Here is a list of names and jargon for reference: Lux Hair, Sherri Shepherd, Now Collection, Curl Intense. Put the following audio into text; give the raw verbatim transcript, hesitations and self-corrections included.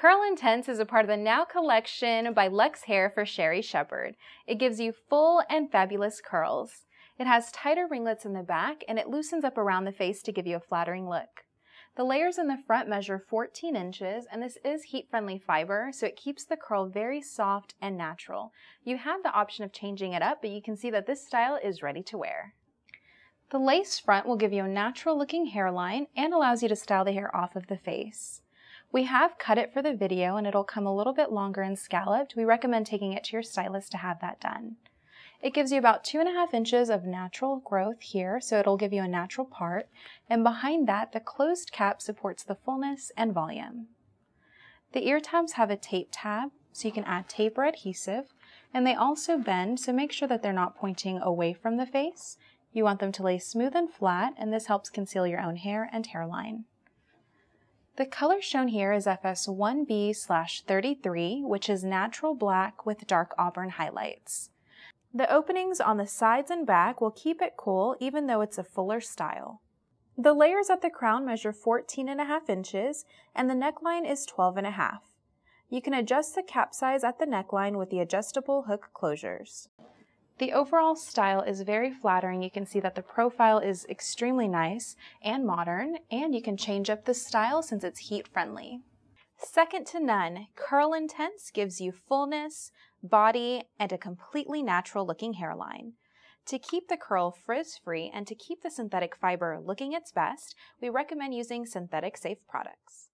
Curl Intense is a part of the Now Collection by Lux Hair for Sherri Shepherd. It gives you full and fabulous curls. It has tighter ringlets in the back, and it loosens up around the face to give you a flattering look. The layers in the front measure fourteen inches, and this is heat-friendly fiber, so it keeps the curl very soft and natural. You have the option of changing it up, but you can see that this style is ready to wear. The lace front will give you a natural-looking hairline and allows you to style the hair off of the face. We have cut it for the video, and it'll come a little bit longer and scalloped. We recommend taking it to your stylist to have that done. It gives you about two and a half inches of natural growth here, so it'll give you a natural part, and behind that, the closed cap supports the fullness and volume. The ear tabs have a tape tab, so you can add tape or adhesive, and they also bend, so make sure that they're not pointing away from the face. You want them to lay smooth and flat, and this helps conceal your own hair and hairline. The color shown here is F S one B slash thirty-three, which is natural black with dark auburn highlights. The openings on the sides and back will keep it cool even though it's a fuller style. The layers at the crown measure fourteen and a half inches, and the neckline is twelve and a half. You can adjust the cap size at the neckline with the adjustable hook closures. The overall style is very flattering. You can see that the profile is extremely nice and modern, and you can change up the style since it's heat friendly. Second to none, Curl Intense gives you fullness, body, and a completely natural looking hairline. To keep the curl frizz free and to keep the synthetic fiber looking its best, we recommend using synthetic safe products.